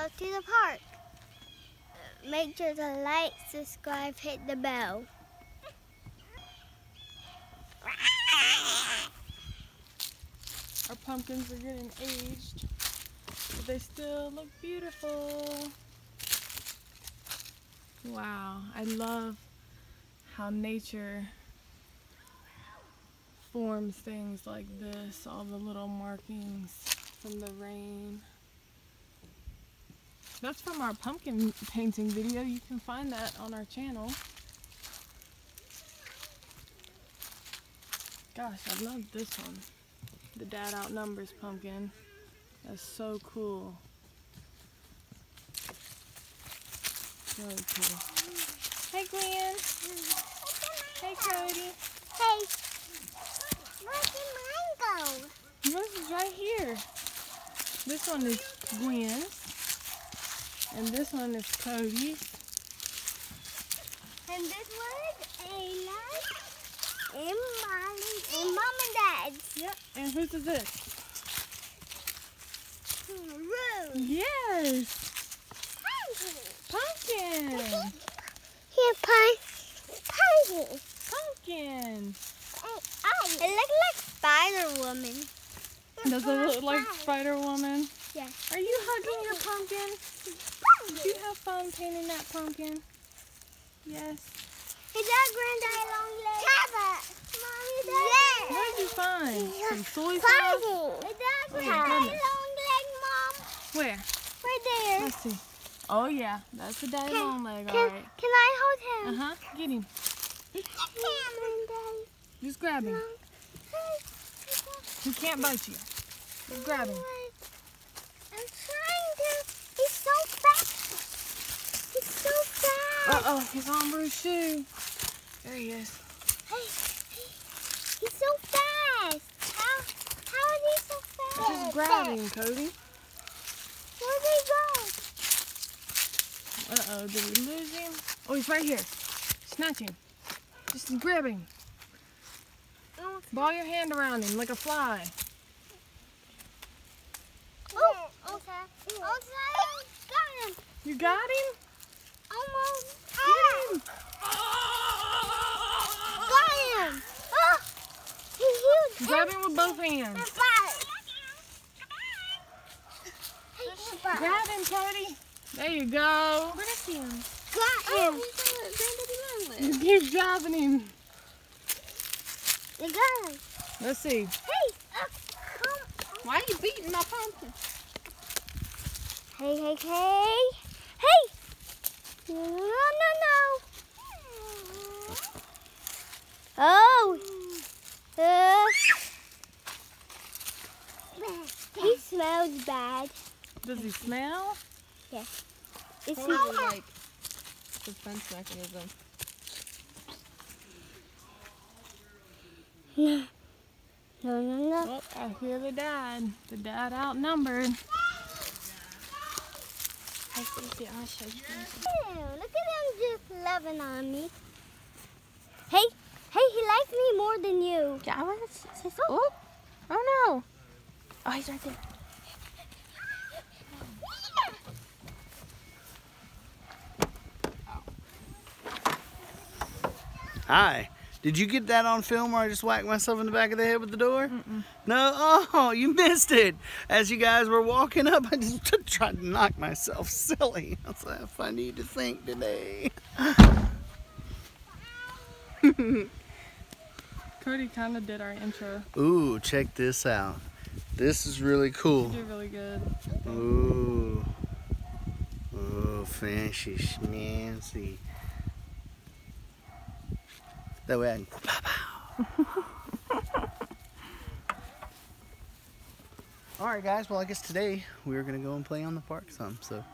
go to the park. Make sure to like, subscribe, hit the bell. Our pumpkins are getting aged, but they still look beautiful. Wow, I love how nature forms things like this, all the little markings from the rain. That's from our pumpkin painting video. You can find that on our channel. Gosh, I love this one. The Dad Outnumbers pumpkin. That's so cool. Really cool. Hey, Gwen. Hey, Cody. Hey. Where's the mango? This is right here. This one is Gwen's. And this one is Cody's. And this one is Ayla's and Molly's and Mom and Dad's. Yep. And whose is this? Rose. Yes. Pumpkin. Pumpkin. Here, pumpkin. Pumpkin. It looks like Spider Woman. Does it look like Spider Woman? Yes. Are you hugging your pumpkin? Did you have fun painting that pumpkin? Yes. Is that Granddaddy long legs? Carrot. Mommy, yes. What did you find? Some soy sauce? Is that Granddaddy long leg, Mom? Where? Right there. Let's see. Oh yeah, that's the daddy long leg. Alright. Can I hold him? Get him. Just grab him. He can't bite you. Just grab him. Uh-oh, he's on Bruce's shoe. There he is. Hey, he's so fast. How is he so fast? Just grab him, Cody. Where'd he go? Uh-oh, did we lose him? Oh, he's right here. Snatch him. Just grab him. Ball your hand around him like a fly. Oh, okay. Oh, got him. You got him? Almost. Get him! Got him! Oh, he's huge. Grab him with both hands. Grab him, Cody. There you go. Grab him. Got him. You keep dropping him. You got him. Let's see. Hey! Why are you beating my pumpkin? Hey, hey, hey! Hey! No, no, no. Oh. He smells bad. Does he smell? Yes. It's like defense mechanism. No, no, no, no. Oh, I hear the dad. The dad outnumbered. Look at him just loving on me. Hey, hey, he likes me more than you. Yeah, oh, oh no. Oh, he's right there. Hi. Did you get that on film where I just whacked myself in the back of the head with the door? No? Oh, you missed it. As you guys were walking up, I just tried to knock myself silly. That's how I need to think today. Cody kind of did our intro. Ooh, check this out. This is really cool. You did really good. Ooh. Ooh, fancy schmancy. That way I can pow. Alright guys, well I guess today we're going to go and play on the park some. So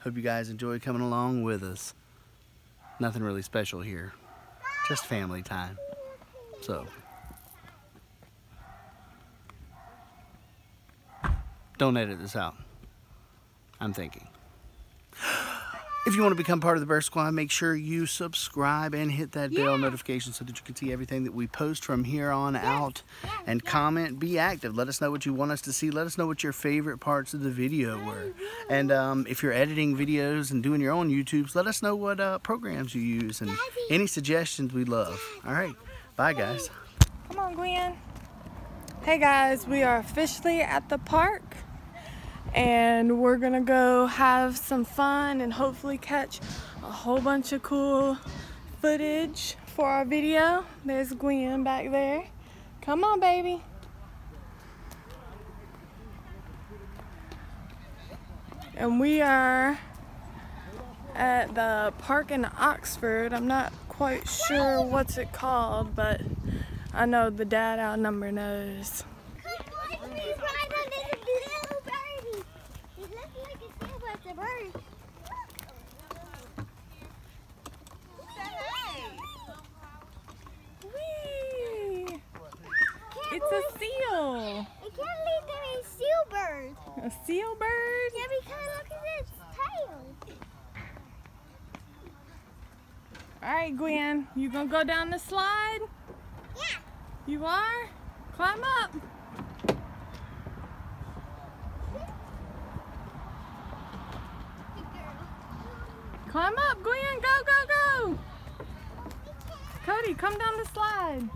hope you guys enjoy coming along with us. Nothing really special here. Just family time. So don't edit this out. I'm thinking. If you want to become part of the Bear Squad, make sure you subscribe and hit that bell notification so that you can see everything that we post from here on out. And comment, be active. Let us know what you want us to see. Let us know what your favorite parts of the video were. And if you're editing videos and doing your own YouTubes, let us know what programs you use and any suggestions we love. All right. Bye, guys. Come on, Gwen. Hey, guys. We are officially at the park. And we're gonna go have some fun and hopefully catch a whole bunch of cool footage for our video. There's Gwen back there. Come on, baby. And we are at the park in Oxford. I'm not quite sure what's it called, but I know the dad outnumber knows. It's a seal. I can't believe there is seal bird. A seal bird? Yeah, because look at its tail. All right, Gwen, you gonna go down the slide? Yeah. You are? Climb up. Climb up, Gwen. Go, go, go. Cody, come down the slide.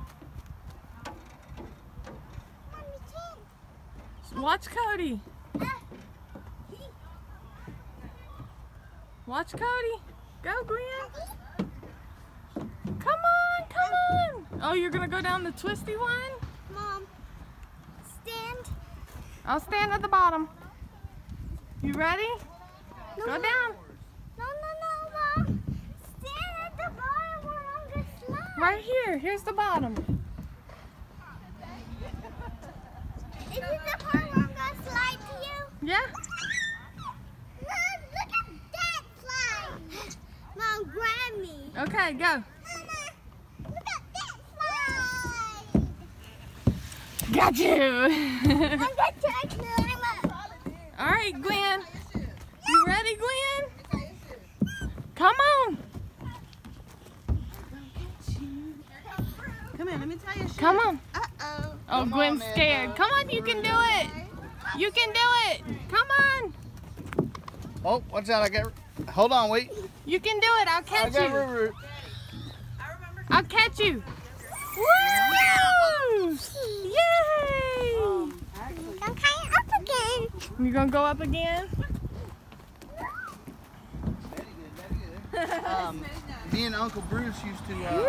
Watch Cody. Watch Cody. Go, Gwen. Come on, come on. Oh, you're going to go down the twisty one? Mom, stand. I'll stand at the bottom. You ready? No, go down. No, Mom. Stand at the bottom where I'm going to slide. Right here. Here's the bottom. Is it the part where I'm going to slide to you? Yeah. Mom, look at that slide. Mom, grab me. Okay, go. Mama, look at that slide. Got you. I'm going to climb up. All right, Gwen. You ready, Gwen? Come on. Come here, let me tell you. Come on. Oh, Gwen's scared. Come on, you can do it. You can do it. Come on. Oh, watch out. I got... Hold on, wait. You can do it. I'll catch you. I'll catch you. Woo! Yay! I'm going up again. You going to go up again? Me and Uncle Bruce used to go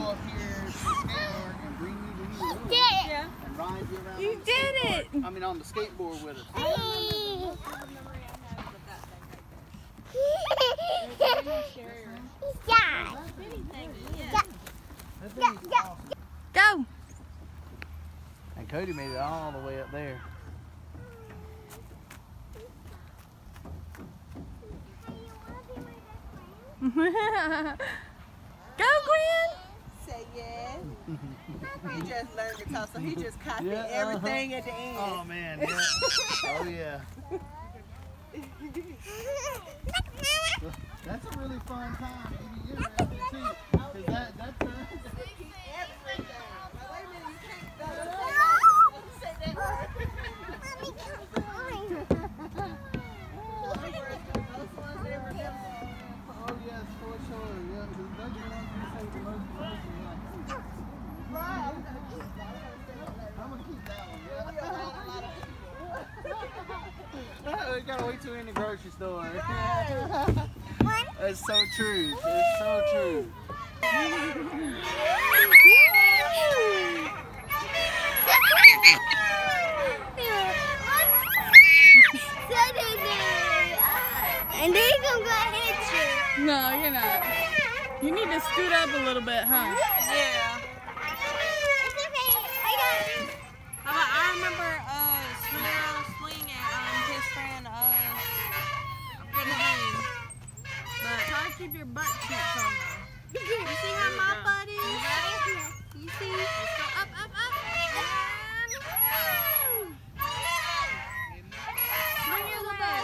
up here. You did it! I mean, on the skateboard with us. Yeah. Go! And Cody made it all the way up there. Go, Gwen! Say yes. He just learned to talk, so he just copied everything at the end. Oh, man. Yeah. Oh, yeah. That's a really fun time. You get around it, too. Because that's everything. Wait a minute, you can't go. You say that word. Mommy, come on. Those ones they remember. Oh, yes, for sure. Yeah, because those are the ones you say the most emotional. I'm gonna keep that one. We gotta wait till we're in the grocery store. That's so true. It's so true. And they're gonna go at you. No, you're not. You need to scoot up a little bit, huh? Yeah. I remember Snow swinging his friend in the name. But try to keep your butt cheeks on there. You see how my butt is? You see? Let's go up, up, up. And woo! Swing your little butt.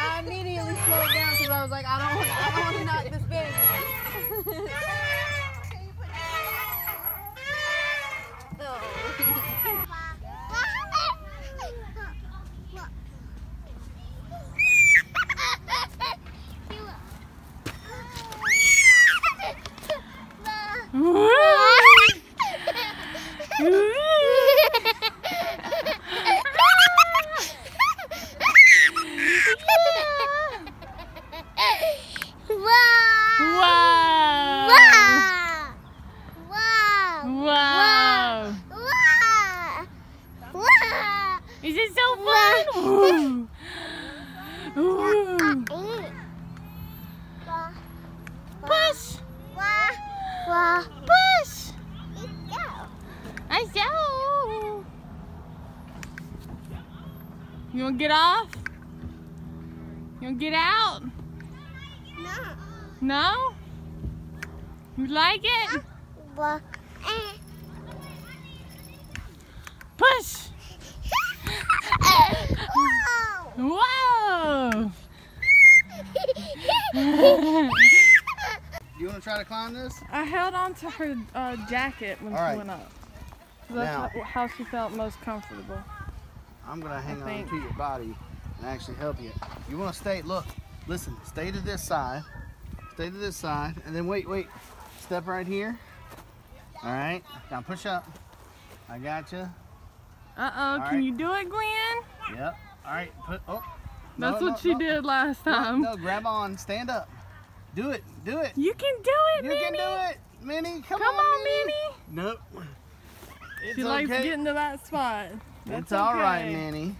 I immediately slowed down because I was like, I don't want to knock this baby. Is it so fun? Push! Push! I go! You wanna get off? You wanna get out? No. No? You like it? Push! Whoa! You want to try to climb this? I held on to her jacket when she went up. That's now, how she felt most comfortable. I'm going to hang on to your body and actually help you. You want to stay, look, listen, stay to this side. Stay to this side. And then wait. Step right here. All right. Now push up. I got you. Uh-oh, can you do it, Glenn? Yep. All right, that's what she did last time. No, grab on, stand up. Do it, do it. You can do it, Minnie. You can do it, Minnie. Come on, Minnie. Nope. She likes getting to that spot. That's all right, Minnie.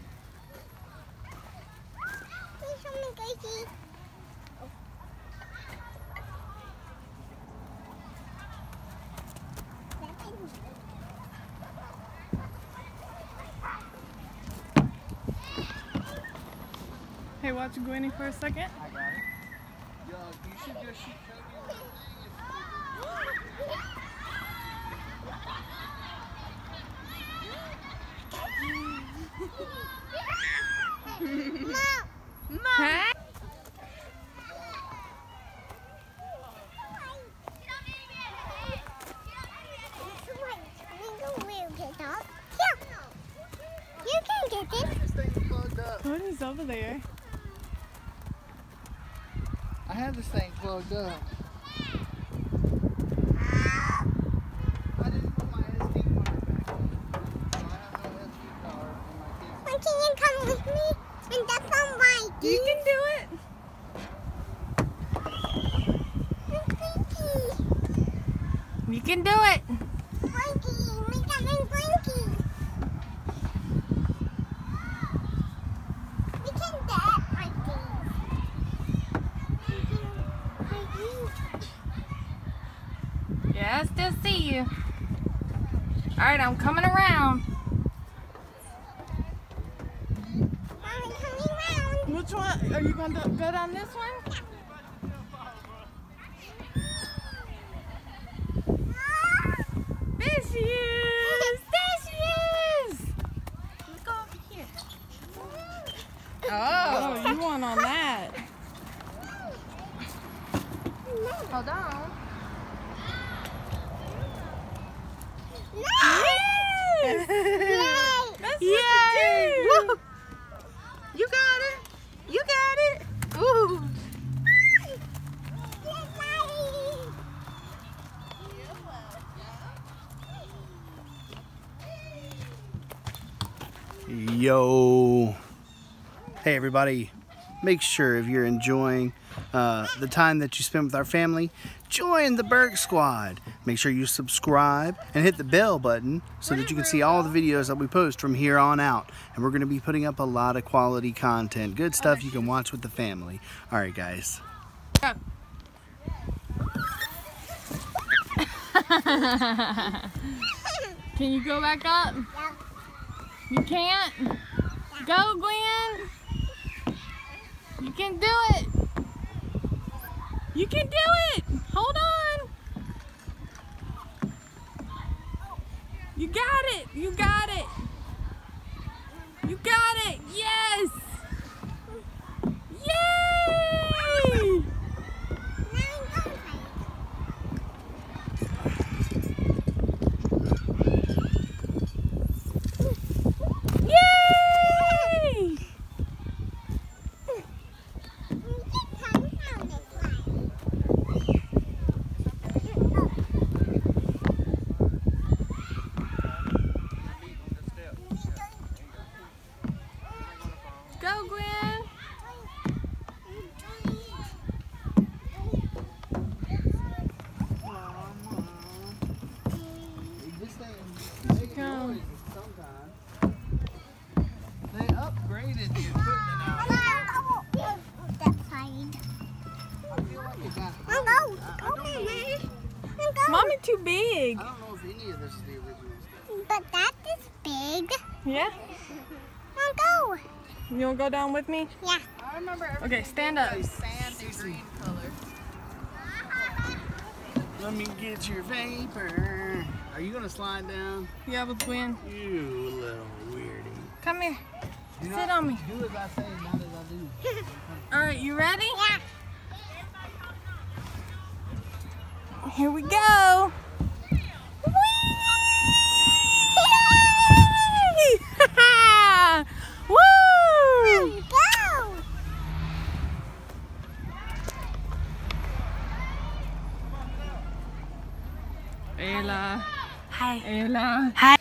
Hey, watch Gwenny for a second. I got it. Yo, you should just shoot Toby. Mom! Huh? You can get it. This thing's plugged up. What is over there? I have this thing plugged up. I didn't put my SD card back in. So I have no SD card in my kids. Can you come with me? And that's on my keys. You can do it. I'm you can do it. Blinky. Make that thing blinky. I still see you. Alright, I'm coming around. I'm coming around. Which one? Are you going to go down this one? There she is! Let's go over here. Oh, you want on that. Hold on. Yes! Yay! That's what you do! You got it! You got it! Ooh! Yo! Hey everybody! Make sure if you're enjoying the time that you spend with our family, join the Berg Squad. Make sure you subscribe and hit the bell button so that you can see all the videos that we post from here on out. And we're going to be putting up a lot of quality content. Good stuff you can watch with the family. All right, guys. Can you go back up? You can't? Go, Glenn. You can do it! You can do it! Hold on! it! You got it! You got it! Yes! Yay! Yay! Go, Gwen! Mommy too big. I don't know if any of this is the original stuff. But that is big. Yeah? I'll go. You want to go down with me? Yeah. I remember. Okay, stand up. Sandy green color. Let me get your vapor. Are you going to slide down? Yeah, with Gwen. You little weirdy. Come here. You sit on me. Do as I say, not as I do. Alright, you ready? Yeah. Here we go. Whee! Woo! Go. Ayla. Hi. Ayla. Hi.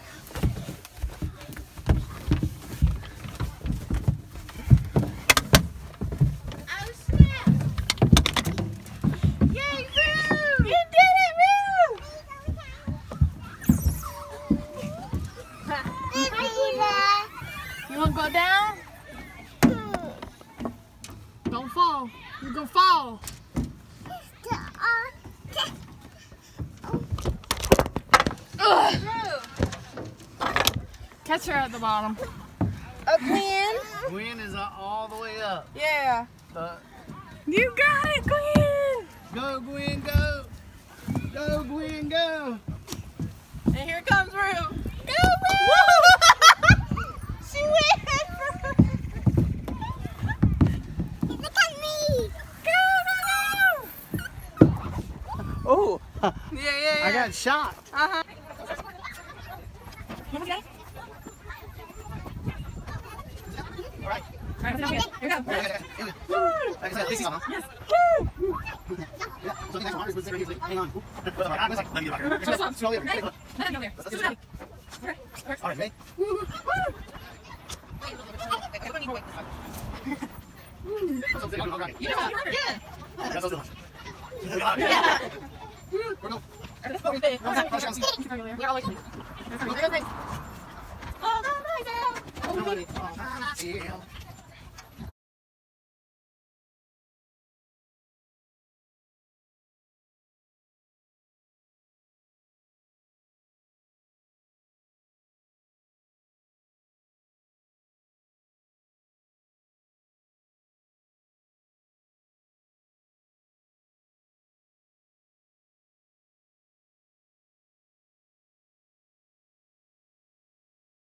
You're gonna fall. Catch her at the bottom. Up, Gwen. Gwen is all the way up. Yeah. You got it, Gwen. Go, Gwen, go. Go, Gwen, go. And here comes Rue. Go, Rue. She wins. Oh, yeah. I got shot. Uh-huh. Okay. All right. Hang on. All right, yeah.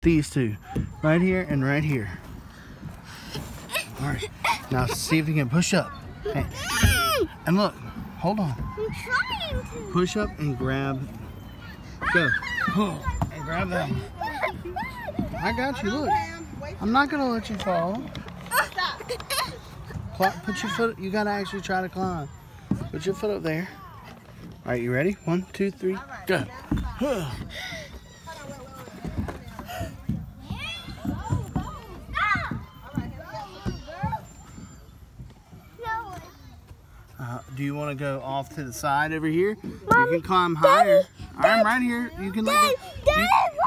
These two, right here and right here. All right, now see if you can push up. Hey. And look, hold on. I'm trying to. Push up and grab. Go. Oh, and grab that one. I got you. Look, I'm not gonna let you fall. Stop. Put your foot. You gotta actually try to climb. Put your foot up there. All right, you ready? 1, 2, 3, go. Do you want to go off to the side over here? Mommy, you can climb higher. Daddy, I'm right here. You can let go.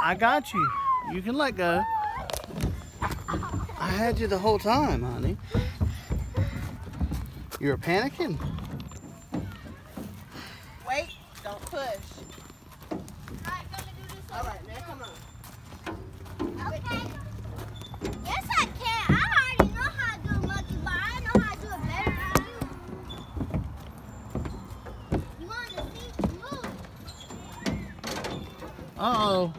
I got you. You can let go. I had you the whole time, honey. You're panicking. Wait, don't push. All right, now come on. Okay. Yes, I can. Uh-oh.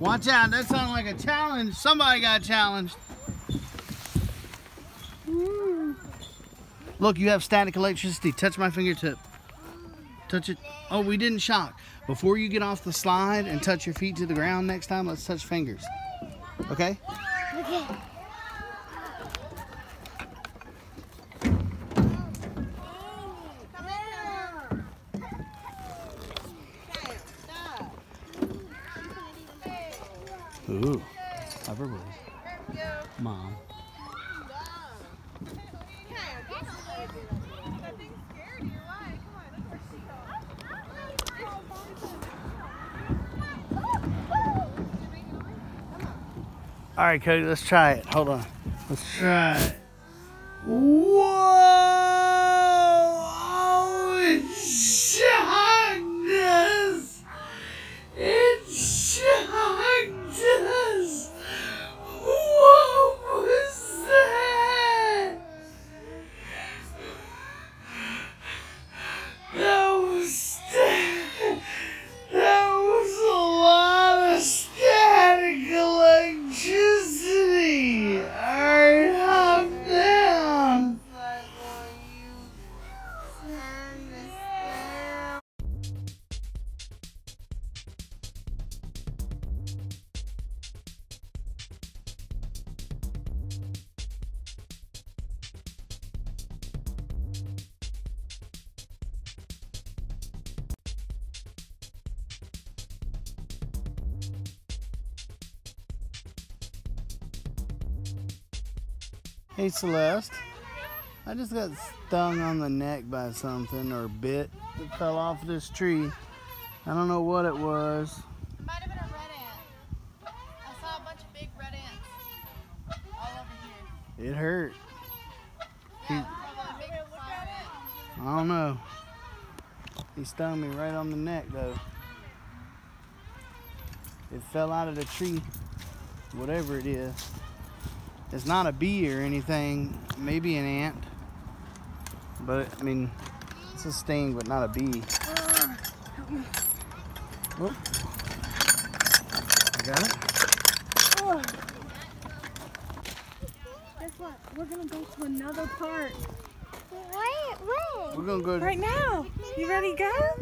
Watch out, that sounded like a challenge. Somebody got challenged. Ooh. Look, you have static electricity. Touch my fingertip. Touch it. Oh, we didn't shock. Before you get off the slide and touch your feet to the ground next time, let's touch fingers. Okay? Okay. Ooh, everybody. Mom. All right, Cody, let's try it. Hold on. Let's try it. Whoa! It's shocked us! It shocked us! What was that? That was a lot of static electricity. Alright, hop down. Hey Celeste, I just got stung on the neck by something, or bit. It fell off this tree. I don't know what it was. It might have been a red ant. I saw a bunch of big red ants all over here. It hurt. Yeah, I don't know. He stung me right on the neck though. It fell out of the tree, whatever it is. It's not a bee or anything, maybe an ant, but I mean, it's a sting, but not a bee. Whoop. I got it. Oh. Guess what? We're gonna go to another park. Wait. We're gonna go right now. You ready to go?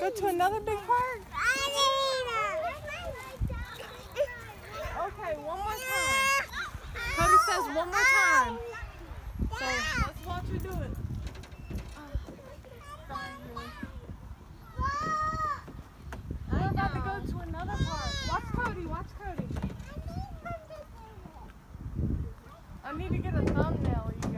Go to another big park. Okay, one more time. Cody says one more time. So let's watch her do it. We're about to go to another park. Watch Cody. I need to get a thumbnail, you go.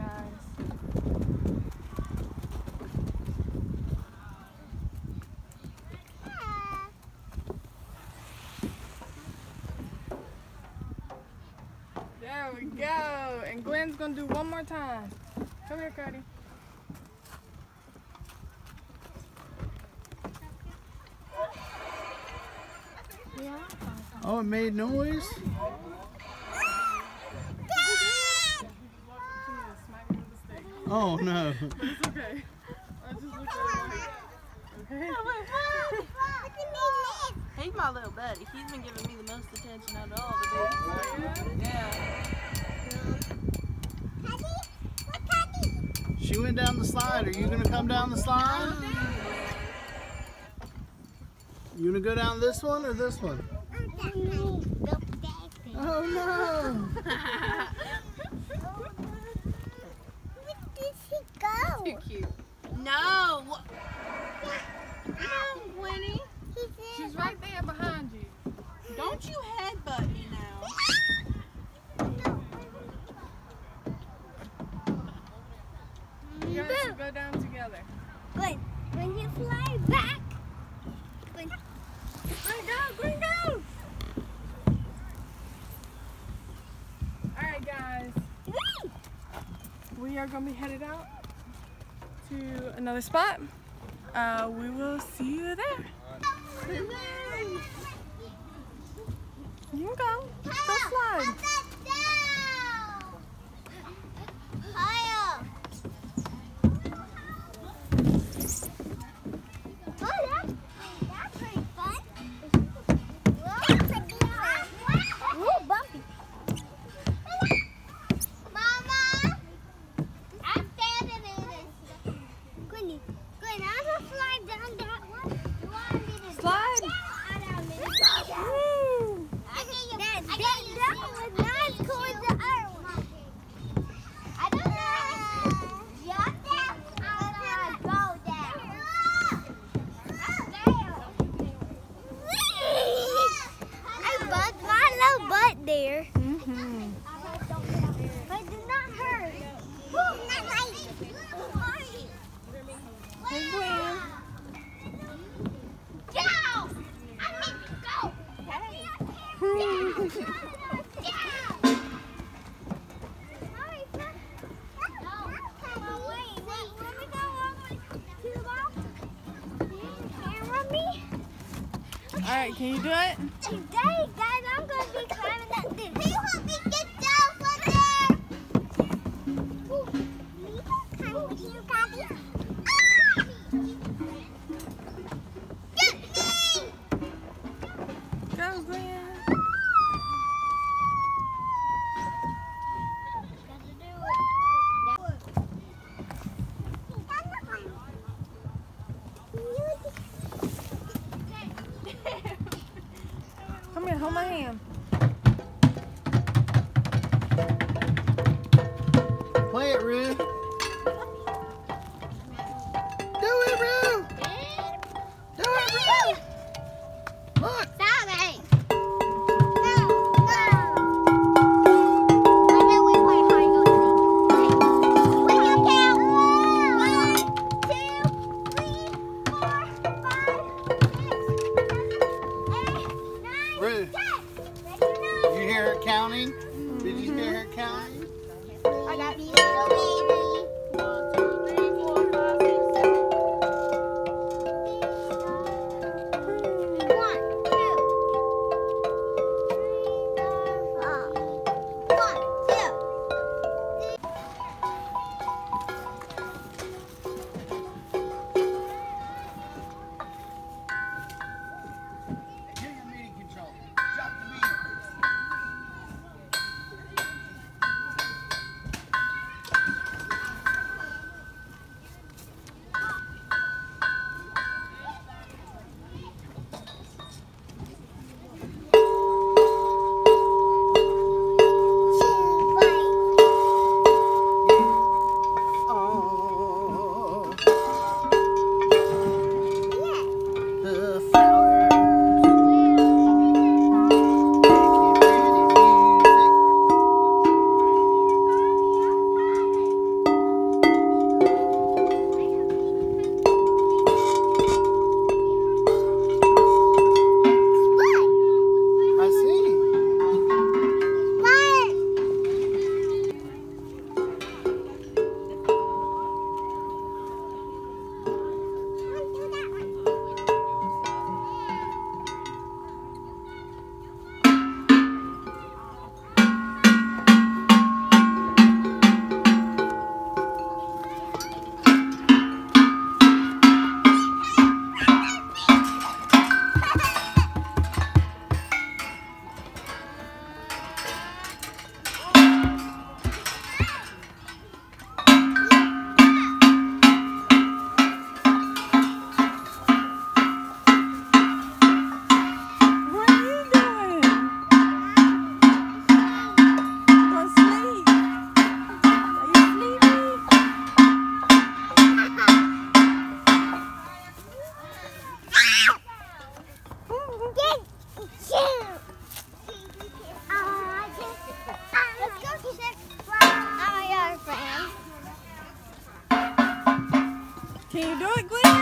And Glenn's gonna do one more time. Come here, Cody. Oh, it made noise. Oh no. It's okay. I just looked at him. Okay. He's my little buddy. He's been giving me the most attention out of all the babies. Yeah. She went down the slide. Are you gonna come down the slide? You gonna go down this one or this one? Oh no! Where did she go? Too cute. No! Winnie. She's right there behind you. Don't you headbutt me now. We'll go down together. Good. When you fly back. Good. Go. Alright guys. Woo! We are going to be headed out to another spot. We will see you there. You can go. Go slide. Oh, that's pretty fun. That's a bee. Alright, can you do it? Today, guys, I'm going to be climbing that thing. Can you help me get down from there? Ooh, can you climb with you, Daddy? Come here, hold my hand. Play it, Rue. Do it, Rue. Do it, Rue. Look. Stop it. Can you do it, Glenn?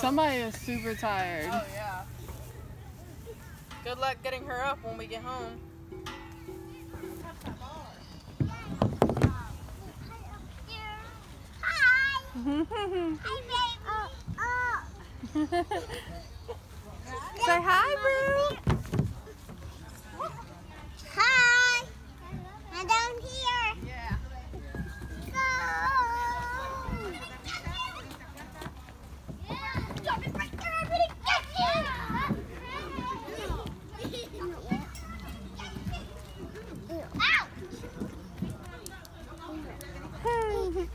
Somebody is super tired. Oh, yeah. Good luck getting her up when we get home. Hi. Hi, baby. Say hi, Boo. Hi. I'm down here. Yeah. Go. Jump in right there. I'm gonna get you. Ow.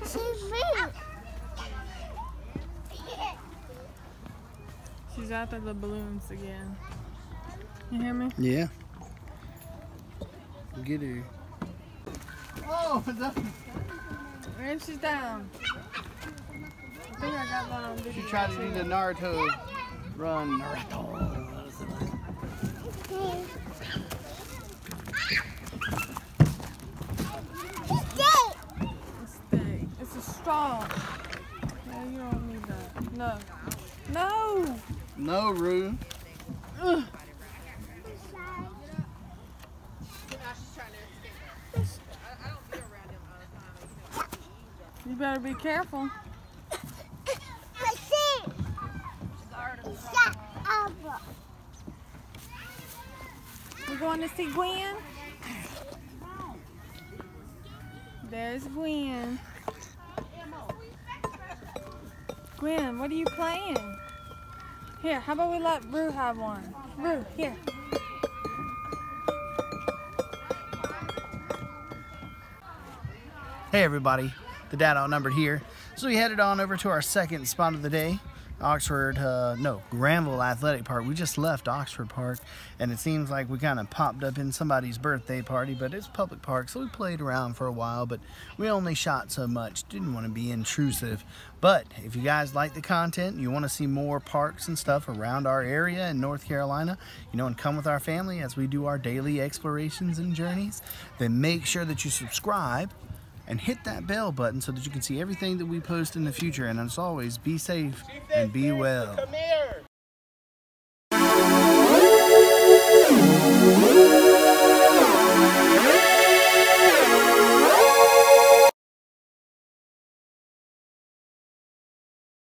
She's big. She's out of the balloons again. You hear me? Yeah. Get her. Oh, and she's down. I think I got one on video. She tried to do the Naruto run. Naruto. Stay. It's a straw. No, you don't need that. No. No. No, Rue. Ugh. You better be careful. We're going to see Gwen. There's Gwen. Gwen, what are you playing? Here, how about we let Rue have one? Rue, here. Hey everybody, the Dad Outnumbered here. So we headed on over to our second spot of the day, Granville Athletic Park. We just left Oxford Park, and it seems like we kind of popped up in somebody's birthday party, but it's public park, so we played around for a while, but we only shot so much, didn't want to be intrusive. But if you guys like the content, you want to see more parks and stuff around our area in North Carolina, you know, and come with our family as we do our daily explorations and journeys, then make sure that you subscribe and hit that bell button so that you can see everything that we post in the future. And as always, be safe and be well. Come here.